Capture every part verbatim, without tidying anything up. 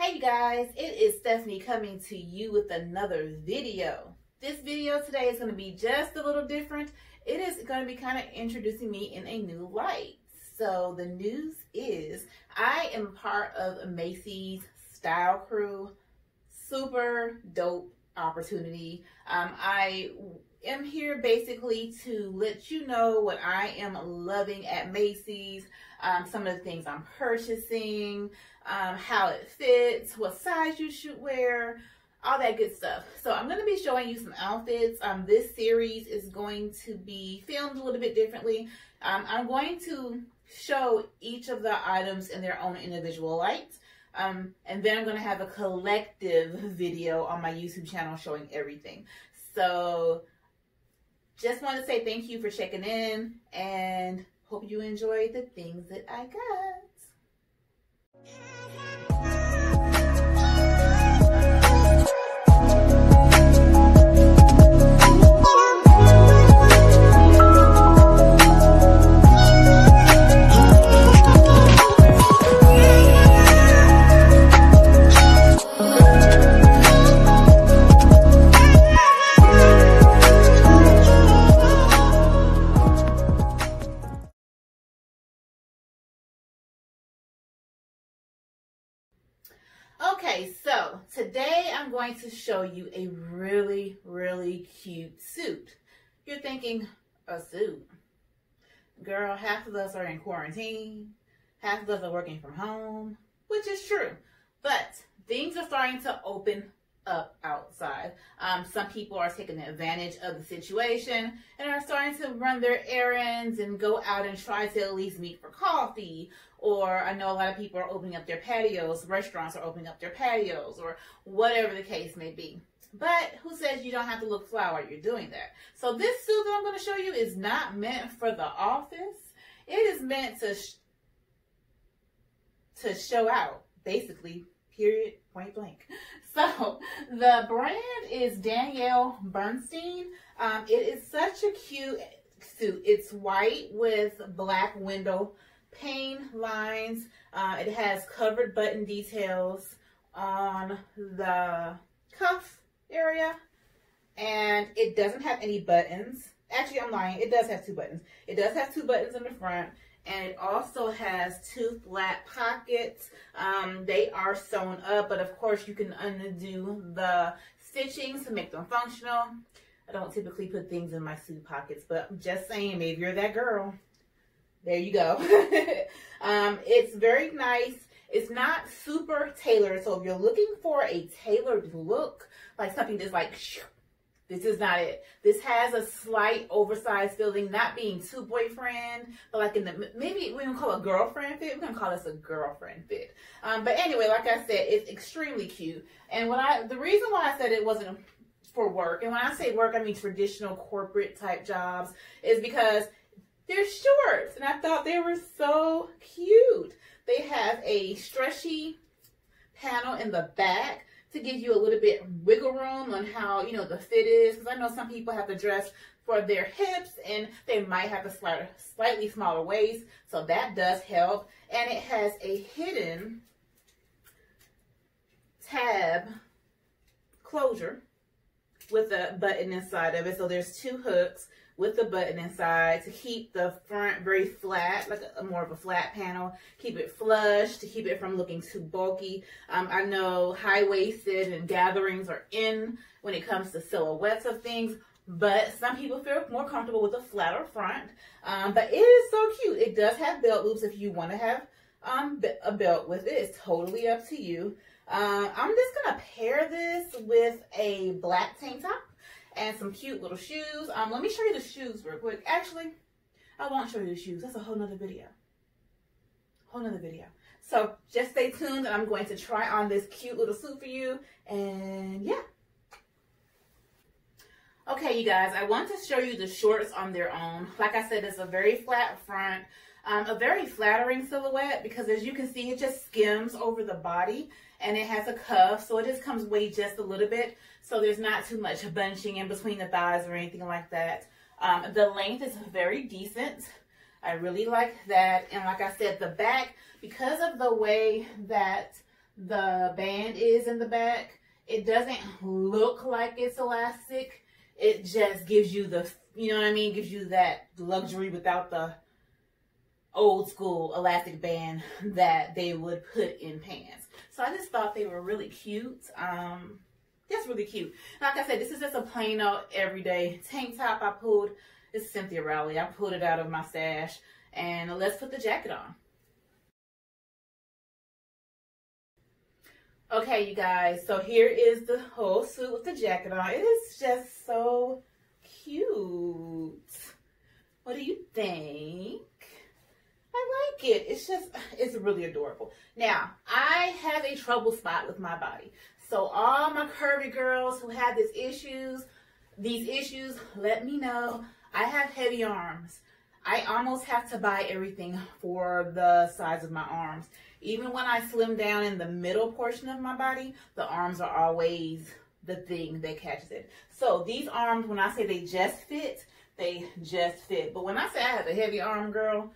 Hey guys, it is Stephanie coming to you with another video. This video today is going to be just a little different. It is going to be kind of introducing me in a new light. So the news is I am part of Macy's style crew. Super dope opportunity. Um, I am here basically to let you know what I am loving at Macy's. Um, some of the things I'm purchasing, um, how it fits, what size you should wear, all that good stuff. So I'm going to be showing you some outfits. Um, this series is going to be filmed a little bit differently. Um, I'm going to show each of the items in their own individual light. Um, and then I'm going to have a collective video on my YouTube channel showing everything. So just want to say thank you for checking in and hope you enjoy the things that I got. Okay, so today I'm going to show you a really, really cute suit. You're thinking, a suit? Girl, half of us are in quarantine. Half of us are working from home, which is true. But things are starting to open up outside. Um, some people are taking advantage of the situation and are starting to run their errands and go out and try to at least meet for coffee. Or I know a lot of people are opening up their patios, restaurants are opening up their patios, or whatever the case may be. But who says you don't have to look fly while you're doing that? So this suit that I'm going to show you is not meant for the office. It is meant to, sh to show out, basically, period, point blank. So the brand is Danielle Bernstein. Um, it is such a cute suit. It's white with black window pane lines. Uh, it has covered button details on the cuff area, and it doesn't have any buttons. Actually, I'm lying. It does have two buttons. It does have two buttons in the front, and it also has two flat pockets. Um, they are sewn up, but of course you can undo the stitching to make them functional. I don't typically put things in my suit pockets, but I'm just saying, maybe you're that girl. There you go. um, it's very nice. It's not super tailored. So if you're looking for a tailored look, like something that's like, shoo, this is not it. This has a slight oversized feeling, not being too boyfriend, but like in the, maybe we don't call it girlfriend fit. We're going to call this a girlfriend fit. Um, but anyway, like I said, it's extremely cute. And when I, the reason why I said it wasn't for work, and when I say work, I mean traditional corporate type jobs, is because they're shorts, and I thought they were so cute. They have a stretchy panel in the back to give you a little bit wiggle room on how, you know, the fit is. Because I know some people have to dress for their hips, and they might have a slight, slightly smaller waist, so that does help. And it has a hidden tab closure with a button inside of it. So there's two hooks with the button inside to keep the front very flat, like a, more of a flat panel, keep it flush, to keep it from looking too bulky. Um, I know high-waisted and gatherings are in when it comes to silhouettes of things, but some people feel more comfortable with a flatter front. Um, but it is so cute. It does have belt loops if you want to have um, a belt with it. It's totally up to you. Uh, I'm just gonna pair this with a black tank top and some cute little shoes. Um, let me show you the shoes real quick. Actually, I won't show you the shoes. That's a whole nother video. Whole nother video. So just stay tuned, and I'm going to try on this cute little suit for you. And yeah. Okay, you guys, I want to show you the shorts on their own. Like I said, it's a very flat front, um, a very flattering silhouette, because as you can see, it just skims over the body. And it has a cuff, so it just comes way just a little bit. So there's not too much bunching in between the thighs or anything like that. Um, the length is very decent. I really like that. And like I said, the back, because of the way that the band is in the back. It doesn't look like it's elastic. It just gives you the, you know what I mean? Gives you that luxury without the old school elastic band that they would put in pants. So I just thought they were really cute. Um, that's really cute. Like I said, this is just a plain old everyday tank top I pulled. It's Cynthia Rowley. I pulled it out of my stash. And let's put the jacket on. Okay, you guys, so here is the whole suit with the jacket on. It is just so cute. What do you think? I like it. It's just, it's really adorable. Now, I have a trouble spot with my body. So all my curvy girls who have these issues, these issues, let me know. I have heavy arms. I almost have to buy everything for the size of my arms. Even when I slim down in the middle portion of my body, the arms are always the thing that catches it. So these arms, when I say they just fit, they just fit. But when I say I have a heavy arm, girl,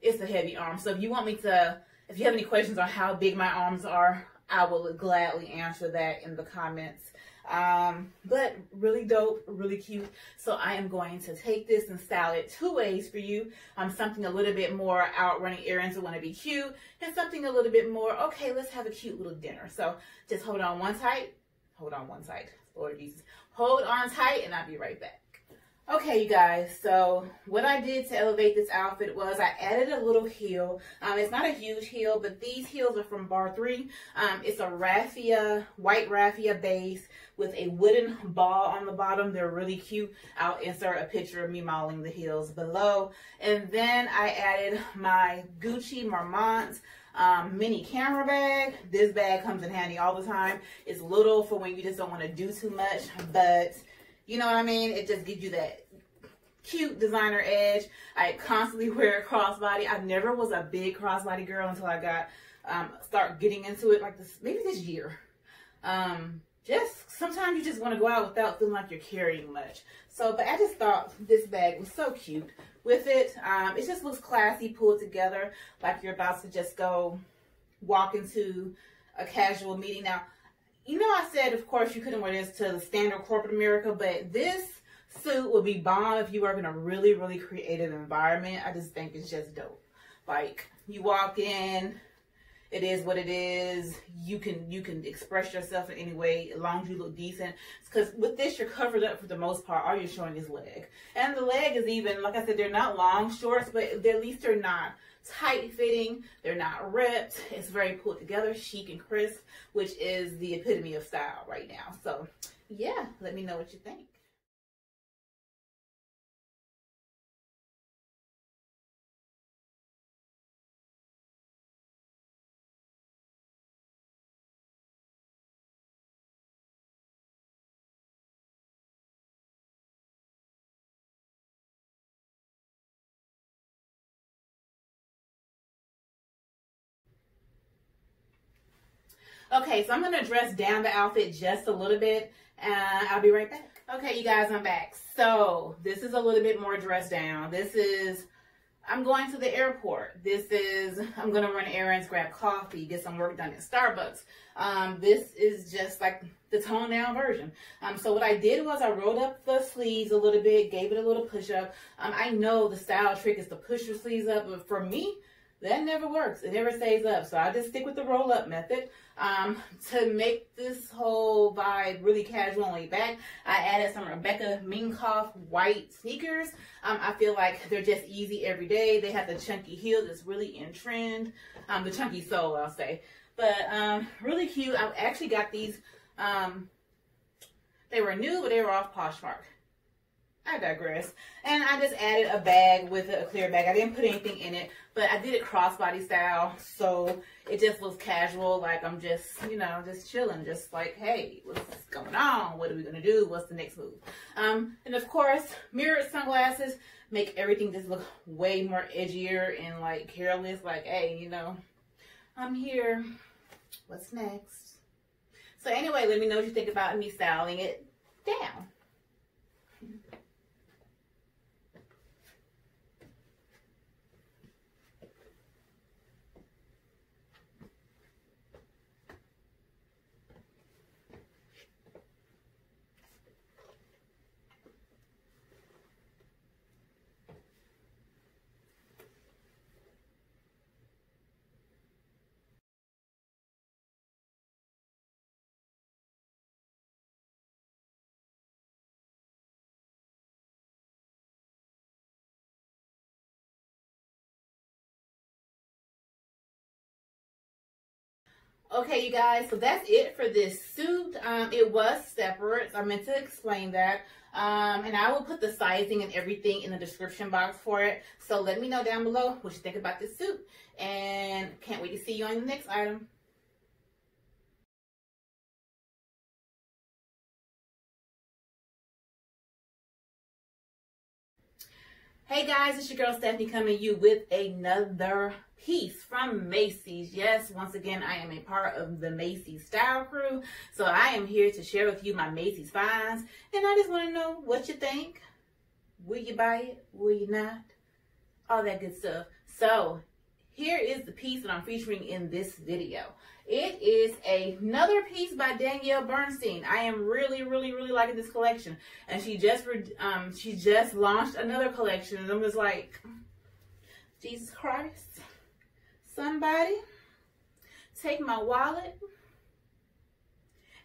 it's a heavy arm. So if you want me to, if you have any questions on how big my arms are, I will gladly answer that in the comments. Um, but really dope, really cute. So I am going to take this and style it two ways for you. Um, something a little bit more out running errands, I want to be cute, and something a little bit more, okay, let's have a cute little dinner. So just hold on one tight, hold on one tight, Lord Jesus, hold on tight, and I'll be right back. Okay, you guys, so what I did to elevate this outfit was I added a little heel. Um, it's not a huge heel, but these heels are from Bar three. Um, it's a raffia, white raffia base with a wooden ball on the bottom. They're really cute. I'll insert a picture of me modeling the heels below. And then I added my Gucci Marmont um, mini camera bag. This bag comes in handy all the time. It's little for when you just don't want to do too much, but you know what I mean? It just gives you that cute designer edge. I constantly wear a crossbody. I never was a big crossbody girl until I got, um, start getting into it like this, maybe this year. Um, just sometimes you just want to go out without feeling like you're carrying much. So, but I just thought this bag was so cute with it. Um, it just looks classy, pulled together, like you're about to just go walk into a casual meeting. Now, you know, I said, of course, you couldn't wear this to the standard corporate America, but this suit would be bomb if you were in a really, really creative environment. I just think it's just dope. Like, you walk in, it is what it is. You can you can express yourself in any way, as long as you look decent. Because with this, you're covered up for the most part. All you're showing is leg. And the leg is even, like I said, they're not long shorts, but at least they're not tight fitting, they're not ripped. It's very pulled together, chic and crisp, which is the epitome of style right now. So yeah, let me know what you think. Okay, so I'm going to dress down the outfit just a little bit, and uh, I'll be right back. Okay, you guys, I'm back. So this is a little bit more dressed down. This is, I'm going to the airport. This is, I'm going to run errands, grab coffee, get some work done at Starbucks. Um, this is just like the toned down version. Um, so what I did was I rolled up the sleeves a little bit, gave it a little push up. Um, I know the style trick is to push your sleeves up, but for me, that never works. It never stays up. So I just stick with the roll up method. Um, to make this whole vibe really casual and laid back, I added some Rebecca Minkoff white sneakers. Um, I feel like they're just easy every day. They have the chunky heel that's really in trend. Um, the chunky sole, I'll say. But um, really cute. I've actually got these. Um, they were new, but they were off Poshmark. I digress. And I just added a bag with a clear bag. I didn't put anything in it, but I did it crossbody style, so it just was casual. Like, I'm just, you know, just chilling. Just like, hey, what's going on? What are we going to do? What's the next move? Um, and, of course, mirrored sunglasses make everything just look way more edgier and, like, careless. Like, hey, you know, I'm here. What's next? So, anyway, let me know what you think about me styling it down. Okay, you guys, so that's it for this suit. Um, it was separate. So I meant to explain that. Um, and I will put the sizing and everything in the description box for it. So let me know down below what you think about this suit. And can't wait to see you on the next item. Hey guys, it's your girl Stephanie coming to you with another piece from Macy's. Yes, once again, I am a part of the Macy's style crew, so I am here to share with you my Macy's finds, and I just want to know what you think. Will you buy it? Will you not? All that good stuff. So here is the piece that I'm featuring in this video. It is a, another piece by Danielle Bernstein. I am really, really, really liking this collection. And she just um, she just launched another collection. And I'm just like, Jesus Christ, somebody take my wallet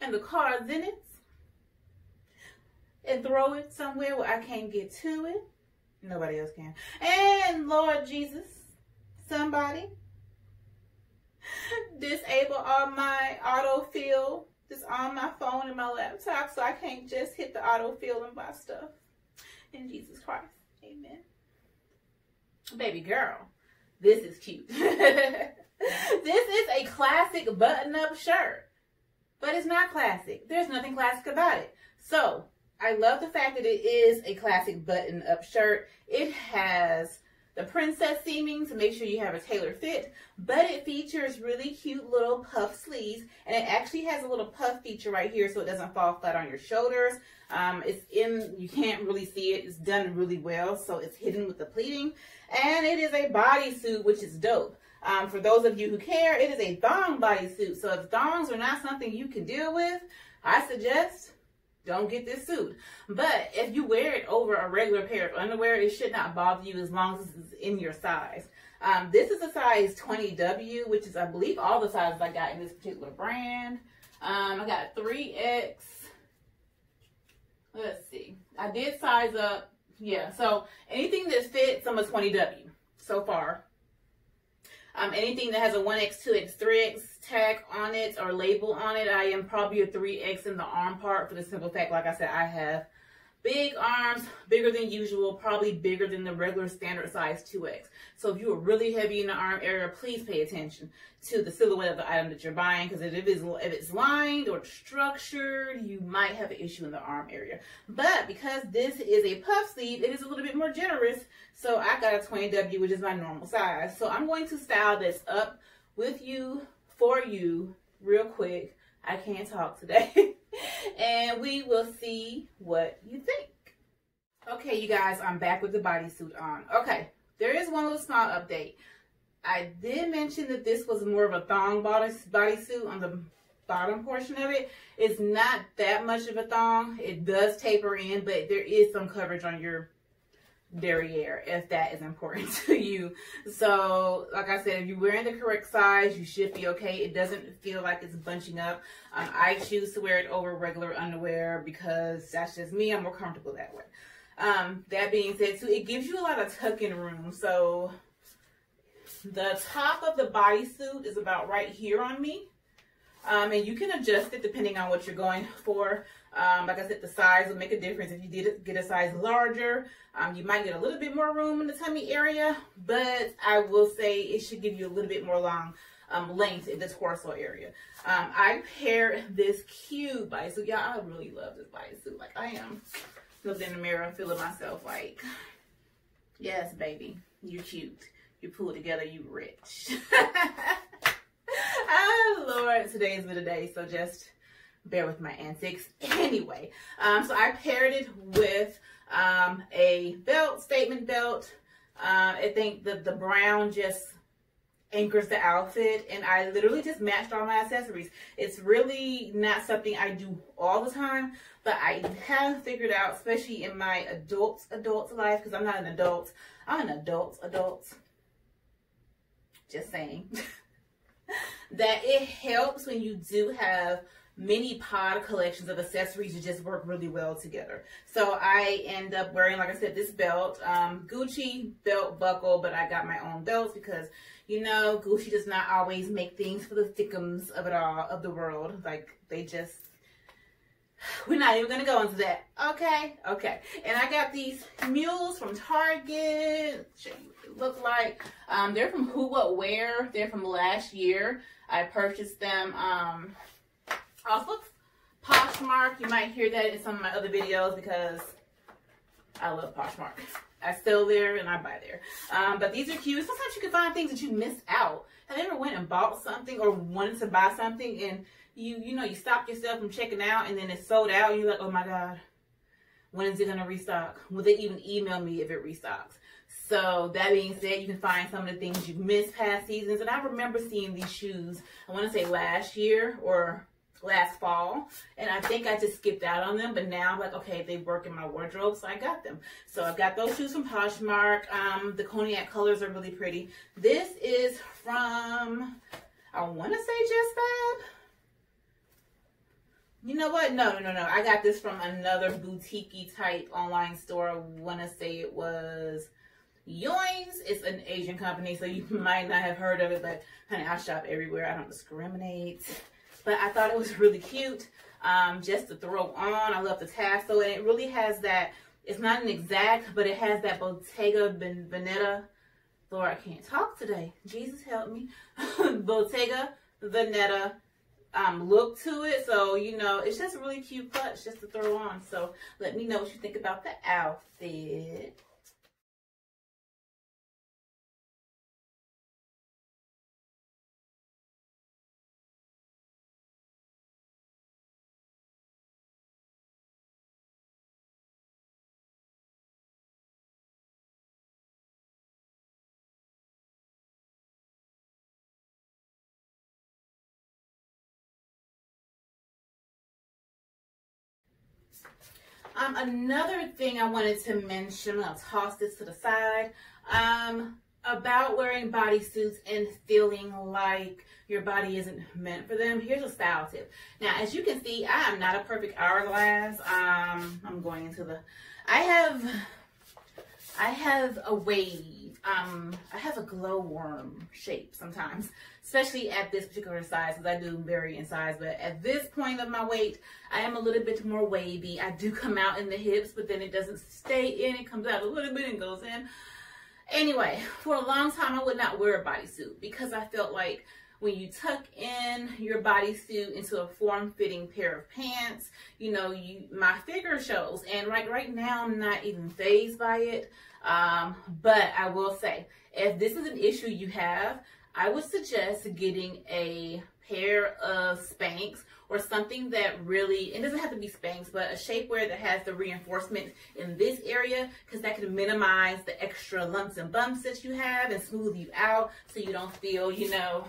and the cards in it and throw it somewhere where I can't get to it. Nobody else can. And Lord Jesus, somebody disable all my autofill that's on my phone and my laptop so I can't just hit the autofill and buy stuff. In Jesus Christ, amen. Baby girl, this is cute. This is a classic button-up shirt, but it's not classic. There's nothing classic about it. So I love the fact that it is a classic button-up shirt. It has the princess seaming to make sure you have a tailored fit, but it features really cute little puff sleeves, and it actually has a little puff feature right here so it doesn't fall flat on your shoulders. Um, it's in, you can't really see it, it's done really well, so it's hidden with the pleating. And it is a bodysuit, which is dope. Um, for those of you who care, it is a thong bodysuit, so if thongs are not something you can deal with, I suggest don't get this suit. But if you wear it over a regular pair of underwear, it should not bother you as long as it's in your size. Um, this is a size twenty W, which is, I believe, all the sizes I got in this particular brand. Um, I got three X. Let's see. I did size up. Yeah, so anything that fits, I'm a twenty W so far. Um, anything that has a one X, two X, three X tag on it or label on it, I am probably a three X in the arm part for the simple fact, like I said, I have big arms, bigger than usual, probably bigger than the regular standard size two X. So if you are really heavy in the arm area, please pay attention to the silhouette of the item that you're buying, because if it's, if it's lined or structured, you might have an issue in the arm area. But because this is a puff sleeve, it is a little bit more generous. So I got a twenty W, which is my normal size. So I'm going to style this up with you, for you, real quick. I can't talk today. And we will see what you think. Okay, you guys, I'm back with the bodysuit on. Okay, there is one little small update. I did mention that this was more of a thong bodysuit on the bottom portion of it. It's not that much of a thong. It does taper in, but there is some coverage on your derriere if that is important to you. So like I said, if you're wearing the correct size, you should be okay. It doesn't feel like it's bunching up. um, I choose to wear it over regular underwear because that's just me. I'm more comfortable that way. Um that being said too, it gives you a lot of tucking room. So the top of the bodysuit is about right here on me. Um, and you can adjust it depending on what you're going for. Um, like I said, the size will make a difference. If you did get a size larger, um, you might get a little bit more room in the tummy area, but I will say it should give you a little bit more long um, length in the torso area. Um, I paired this cute bodysuit. Y'all, I really love this bodysuit. Like, I am looking in the mirror and feeling myself like, yes, baby, you're cute. You pulled together, you rich. Oh Lord, today has been a day, so just bear with my antics. Anyway, um, so I paired it with um, a belt, statement belt. Uh, I think the, the brown just anchors the outfit, and I literally just matched all my accessories. It's really not something I do all the time, but I have figured out, especially in my adult, adult life, because I'm not an adult. I'm an adult, adult. Just saying. That it helps when you do have mini pod collections of accessories that just work really well together. So I end up wearing, like I said, this belt, um, Gucci belt buckle, but I got my own belts because, you know, Gucci does not always make things for the thickums of it all, of the world. Like, they just, we're not even going to go into that. Okay, okay. And I got these mules from Target. Show you what they look like. Um, they're from Who What Wear. They're from last year. I purchased them um, off of Poshmark. You might hear that in some of my other videos because I love Poshmark. I sell there and I buy there. Um, but these are cute. Sometimes you can find things that you missed out. Have you ever went and bought something or wanted to buy something and you you know, you stop yourself from checking out and then it's sold out and you're like, oh my God, when is it gonna restock? Will they even email me if it restocks? So that being said, you can find some of the things you missed past seasons. And I remember seeing these shoes, I wanna say last year or last fall, and I think I just skipped out on them, but now I'm like, okay, they work in my wardrobe, so I got them. So I've got those shoes from Poshmark. Um, the cognac colors are really pretty. This is from, I want to say Just Fab. You know what? No, no, no, no. I got this from another boutique-y type online store. I want to say it was Yoins. It's an Asian company, so you might not have heard of it, but honey, I shop everywhere. I don't discriminate. But I thought it was really cute um, just to throw on. I love the tassel. And it really has that, it's not an exact, but it has that Bottega Veneta. Lord, I can't talk today. Jesus help me. Bottega Veneta um, look to it. So, you know, it's just a really cute clutch just to throw on. So let me know what you think about the outfit. Um, another thing I wanted to mention, I'll toss this to the side, um, about wearing bodysuits and feeling like your body isn't meant for them. Here's a style tip. Now, as you can see, I am not a perfect hourglass. Um, I'm going into the, I have, I have a wave. Um, I have a glowworm shape sometimes, especially at this particular size, because I do vary in size, but at this point of my weight, I am a little bit more wavy. I do come out in the hips, but then it doesn't stay in. It comes out a little bit and goes in. Anyway, for a long time, I would not wear a bodysuit because I felt like when you tuck in your bodysuit into a form-fitting pair of pants, you know, you, my figure shows. And right, right now, I'm not even fazed by it. Um, but I will say, if this is an issue you have, I would suggest getting a pair of Spanx or something that really, it doesn't have to be Spanx, but a shapewear that has the reinforcement in this area, because that can minimize the extra lumps and bumps that you have and smooth you out so you don't feel, you know,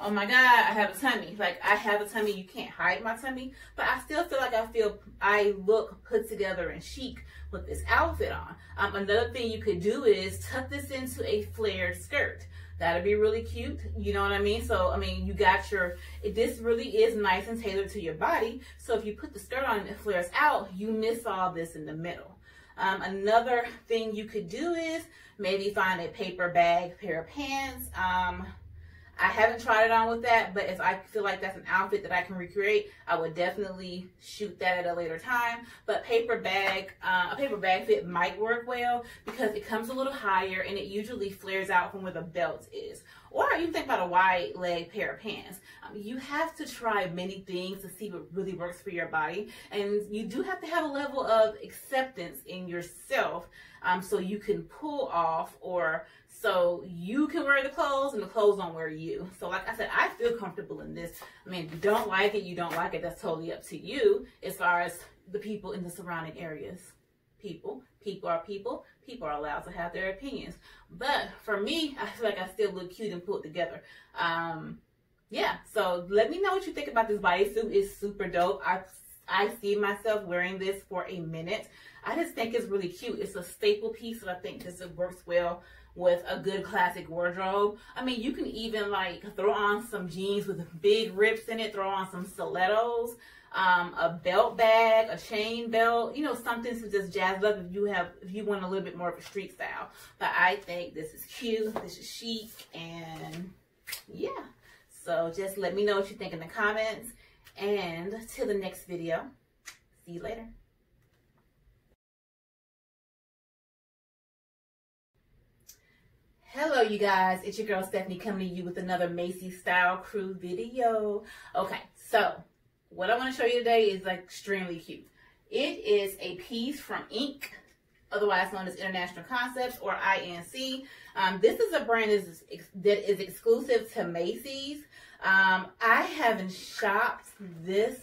oh my God, I have a tummy. Like, I have a tummy. You can't hide my tummy. But I still feel like I feel, I look put together and chic with this outfit on. Um, another thing you could do is tuck this into a flared skirt. That'd be really cute. You know what I mean? So, I mean, you got your, this really is nice and tailored to your body. So if you put the skirt on and it flares out, you miss all this in the middle. Um, another thing you could do is maybe find a paper bag pair of pants. Um... I haven't tried it on with that, but if I feel like that's an outfit that I can recreate, I would definitely shoot that at a later time. But paper bag, uh, a paper bag fit might work well because it comes a little higher and it usually flares out from where the belt is. Or even think about a wide leg pair of pants. Um, you have to try many things to see what really works for your body. And you do have to have a level of acceptance in yourself um, so you can pull off or so you can wear the clothes and the clothes don't wear you. So like I said, I feel comfortable in this. I mean, if you don't like it, you don't like it. That's totally up to you as far as the people in the surrounding areas. People, people are people. People are allowed to have their opinions. But for me, I feel like I still look cute and pulled together. Um, yeah, so let me know what you think about this bodysuit. It's super dope. I, I see myself wearing this for a minute. I just think it's really cute. It's a staple piece, and I think this works well with a good classic wardrobe. I mean, you can even like throw on some jeans with big rips in it, throw on some stilettos, um, a belt bag, a chain belt, you know, something to just jazz up if you have, if you want a little bit more of a street style. But I think this is cute, this is chic, and yeah. So just let me know what you think in the comments, and till the next video, see you later. Hello you guys, it's your girl Stephanie coming to you with another Macy's Style Crew video. Okay, so what I want to show you today is like extremely cute. It is a piece from Inc, otherwise known as International Concepts, or I N C. Um, this is a brand that is, ex that is exclusive to Macy's. Um, I haven't shopped this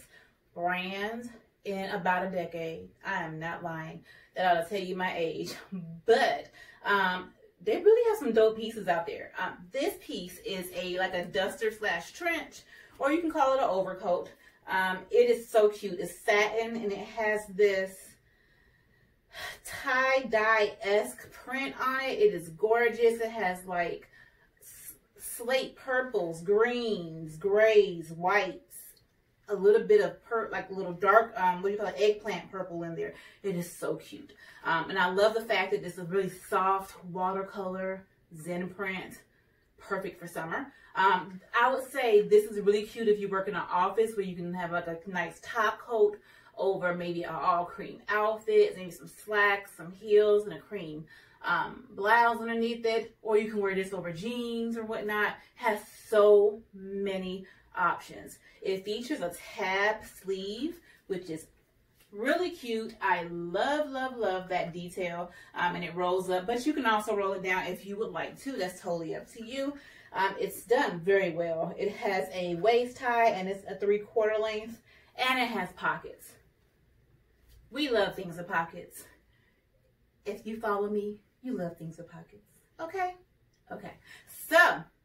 brand in about a decade. I am not lying. That ought to tell you my age. But um, they really have some dope pieces out there. Um, this piece is a like a duster slash trench, or you can call it an overcoat. Um, it is so cute. It's satin, and it has this tie-dye-esque print on it. It is gorgeous. It has like slate purples, greens, grays, whites, a little bit of per like little dark, um, what do you call it, eggplant purple in there. It is so cute. Um, and I love the fact that it's a really soft watercolor zen print, perfect for summer. Um, I would say this is really cute if you work in an office where you can have like a nice top coat over maybe an all cream outfit, maybe some slacks, some heels, and a cream um, blouse underneath it, or you can wear this over jeans or whatnot. Has so many options. It features a tab sleeve, which is really cute. I love, love, love that detail, um, and it rolls up, but you can also roll it down if you would like to. That's totally up to you. Um, it's done very well. It has a waist tie, and it's a three quarter length, and it has pockets. We love things with pockets. If you follow me, you love things with pockets. Okay? Okay. So,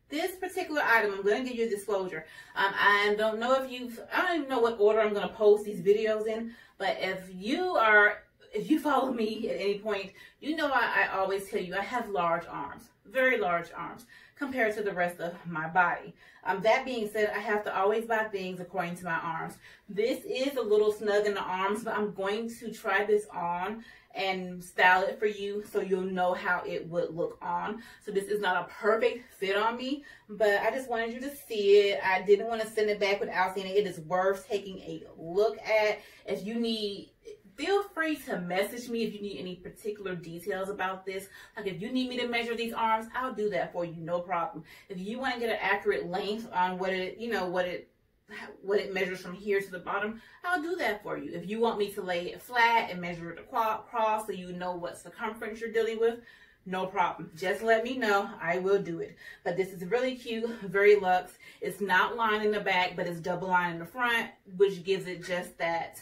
this particular item, I'm going to give you a disclosure. Um, I don't know if you've, I don't even know what order I'm going to post these videos in, but if you are, if you follow me at any point, you know I, I always tell you I have large arms, very large arms, compared to the rest of my body. Um, that being said, I have to always buy things according to my arms. This is a little snug in the arms, but I'm going to try this on and style it for you so you'll know how it would look on. So this is not a perfect fit on me, but I just wanted you to see it. I didn't want to send it back without seeing it. It is worth taking a look at. If you need, feel free to message me if you need any particular details about this. Like if you need me to measure these arms, I'll do that for you, no problem. If you want to get an accurate length on what it, you know, what it, what it measures from here to the bottom, I'll do that for you. If you want me to lay it flat and measure it across so you know what circumference you're dealing with, no problem. Just let me know. I will do it. But this is really cute, very luxe. It's not lined in the back, but it's double lined in the front, which gives it just that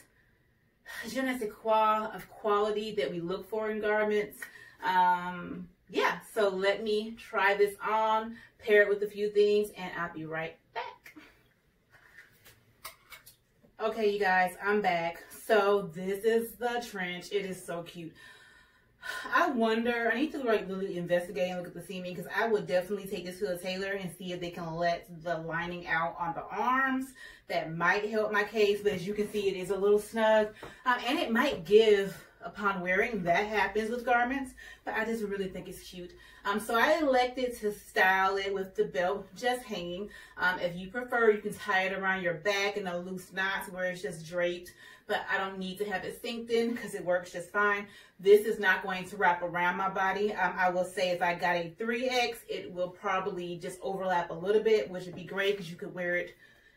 je ne sais quoi of quality that we look for in garments. Um, yeah, so let me try this on, pair it with a few things, and I'll be right back. Okay, you guys, I'm back. So this is the trench. It is so cute. I wonder, I need to like really investigate and look at the seaming, because I would definitely take this to a tailor and see if they can let the lining out on the arms. That might help my case, but as you can see, it is a little snug. Um, and it might give upon wearing. That happens with garments, but I just really think it's cute. Um, so I elected to style it with the belt just hanging. Um, if you prefer, you can tie it around your back in a loose knot where it's just draped, but I don't need to have it synced in because it works just fine. This is not going to wrap around my body. Um, I will say if I got a three X, it will probably just overlap a little bit, which would be great because you could wear it,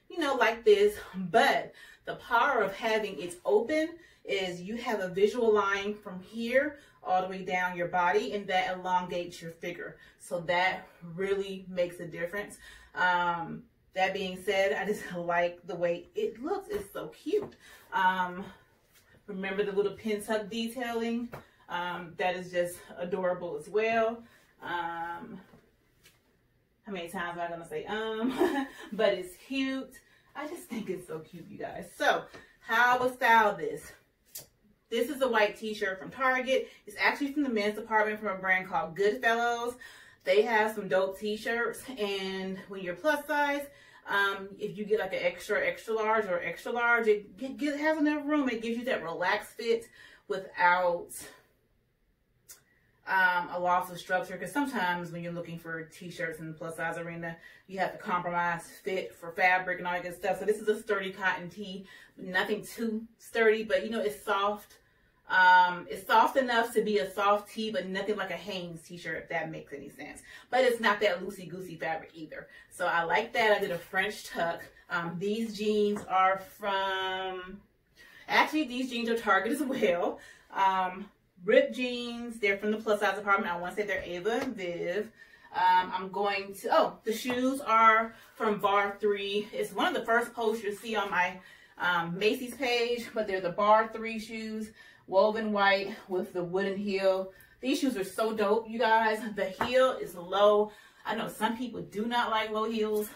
you know, like this. But the power of having it open is you have a visual line from here all the way down your body, and that elongates your figure. So that really makes a difference. Um, that being said, I just like the way it looks. It's so cute. Um, remember the little pin tuck detailing? Um, that is just adorable as well. Um, how many times am I gonna say um? But it's cute. I just think it's so cute, you guys. So how I would style this. This is a white t-shirt from Target. It's actually from the men's department from a brand called Goodfellas. They have some dope t-shirts, and when you're plus size, um, if you get like an extra, extra large or extra large, it, it, it has enough room. It gives you that relaxed fit without um, a loss of structure. Because sometimes when you're looking for t-shirts in the plus size arena, you have to compromise fit for fabric and all that good stuff. So this is a sturdy cotton tee, nothing too sturdy, but you know, it's soft. Um, it's soft enough to be a soft tee, but nothing like a Hanes t-shirt, if that makes any sense. But it's not that loosey-goosey fabric either. So I like that. I did a French tuck. Um, these jeans are from... Actually, these jeans are Target as well. Um, ripped jeans. They're from the Plus Size Department. I want to say they're Ava and Viv. Um, I'm going to... Oh, the shoes are from Bar three. It's one of the first posts you'll see on my um, Macy's page, but they're the Bar three shoes. Woven white with the wooden heel. These shoes are so dope, you guys. The heel is low. I know some people do not like low heels.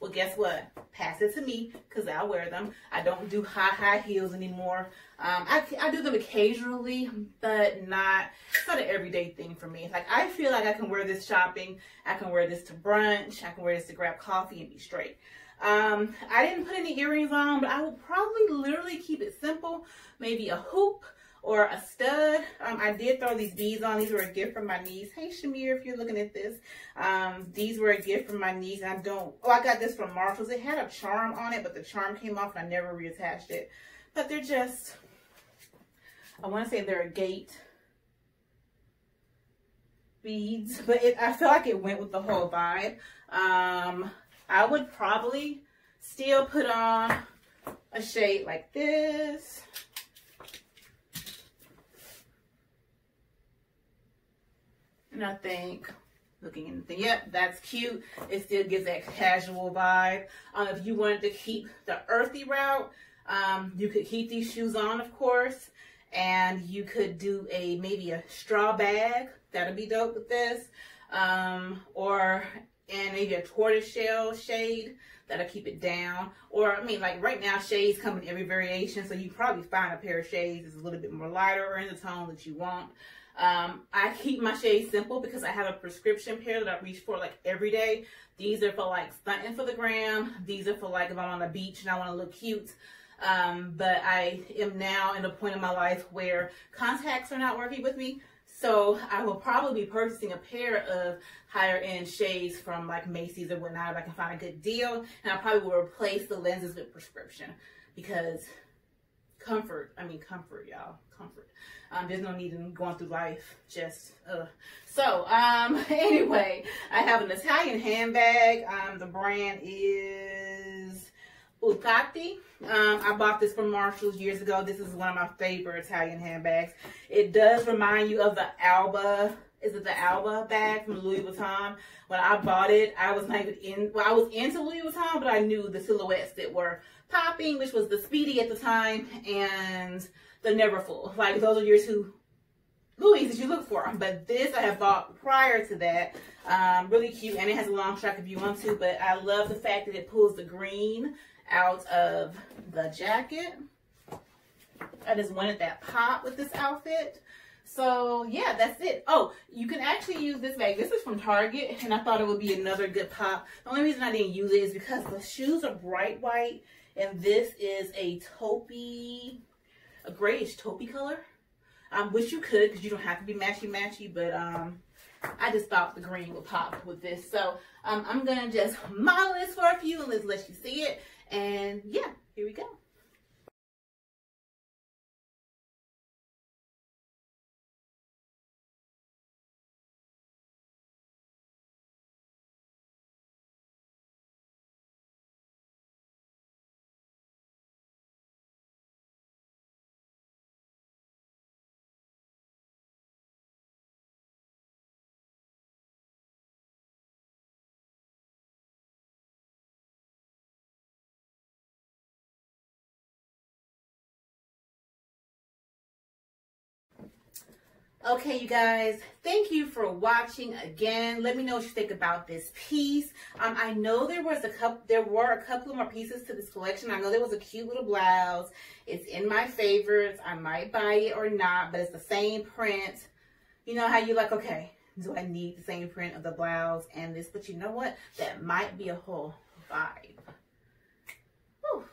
Well, guess what? Pass it to me, because I wear them. I don't do high, high heels anymore. Um, I, I do them occasionally, but not, it's not an everyday thing for me. Like, I feel like I can wear this shopping. I can wear this to brunch. I can wear this to grab coffee and be straight. Um, I didn't put any earrings on, but I will probably literally keep it simple. Maybe a hoop or a stud. Um, I did throw these beads on. These were a gift from my niece. Hey, Shamir, if you're looking at this. Um, these were a gift from my niece. I don't, oh, I got this from Marshall's. It had a charm on it, but the charm came off and I never reattached it. But they're just, I want to say they're a gate beads, but it, I feel like it went with the whole vibe. Um, I would probably still put on a shade like this. And I think, looking in the thing, yep, that's cute. It still gives that casual vibe. Um, if you wanted to keep the earthy route, um, you could keep these shoes on, of course. And you could do a maybe a straw bag. That'll be dope with this. Um, or and maybe a tortoiseshell shade. That'll keep it down. Or, I mean, like right now, shades come in every variation. So you probably find a pair of shades that's a little bit more lighter or in the tone that you want. Um, I keep my shades simple because I have a prescription pair that I reach for like every day. These are for like stunting for the gram. These are for like if I'm on the beach and I want to look cute. Um, but I am now in a point in my life where contacts are not working with me. So I will probably be purchasing a pair of higher end shades from like Macy's or whatnot if I can find a good deal. And I probably will replace the lenses with prescription because comfort, I mean comfort, y'all, comfort. Um, there's no need in going through life just, uh. So, um, anyway, I have an Italian handbag. Um, the brand is Utati. Um, I bought this from Marshall's years ago. This is one of my favorite Italian handbags. It does remind you of the Alba, is it the Alba bag from Louis Vuitton? When I bought it, I was not even in, well, I was into Louis Vuitton, but I knew the silhouettes that were popping, which was the Speedy at the time, and the Neverfull. Like, those are your two Louis that you look for. But this I have bought prior to that. Um, really cute, and it has a long strap if you want to, but I love the fact that it pulls the green out of the jacket. I just wanted that pop with this outfit. So, yeah, that's it. Oh, you can actually use this bag. This is from Target, and I thought it would be another good pop. The only reason I didn't use it is because the shoes are bright white, and this is a taupey, a grayish taupey color. I um, wish you could, because you don't have to be matchy-matchy, but um, I just thought the green would pop with this. So, um, I'm going to just model this for a few and let's let you see it. And, yeah, here we go. Okay, you guys, thank you for watching again. Let me know what you think about this piece. Um, I know there was a couple, there were a couple more pieces to this collection. I know there was a cute little blouse. It's in my favorites. I might buy it or not, but it's the same print. You know how you like, okay, do I need the same print of the blouse and this? But you know what? That might be a whole vibe. Whew.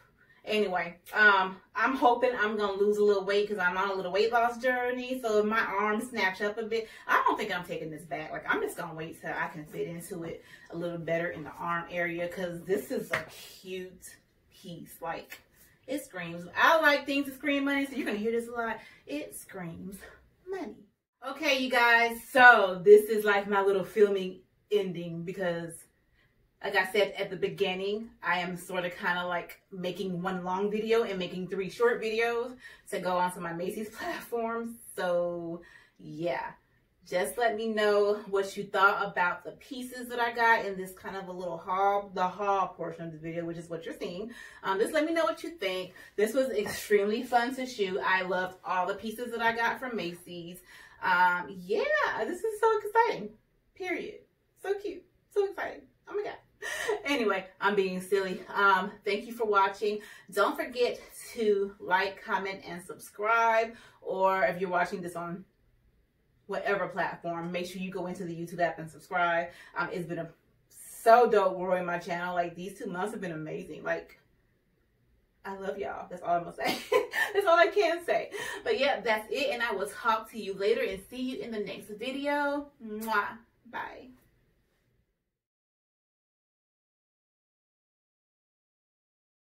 Anyway, um, I'm hoping I'm going to lose a little weight because I'm on a little weight loss journey. So if my arms snatch up a bit, I don't think I'm taking this back. Like, I'm just going to wait till I can fit into it a little better in the arm area because this is a cute piece. Like, it screams. I like things that scream money, so you're going to hear this a lot. It screams money. Okay, you guys, so this is like my little filming ending because, like I said at the beginning, I am sort of kind of like making one long video and making three short videos to go onto my Macy's platform. So yeah, just let me know what you thought about the pieces that I got in this kind of a little haul, the haul portion of the video, which is what you're seeing. Um, just let me know what you think. This was extremely fun to shoot. I loved all the pieces that I got from Macy's. Um, yeah, this is so exciting. Period. So cute. So exciting. Oh my God. Anyway, I'm being silly. Um, thank you for watching. Don't forget to like, comment, and subscribe. Or if you're watching this on whatever platform, make sure you go into the YouTube app and subscribe. Um, it's been a so dope growing my channel. Like, these two months have been amazing. Like, I love y'all. That's all I'm gonna say. That's all I can say. But yeah, that's it. And I will talk to you later and see you in the next video. Mwah. Bye.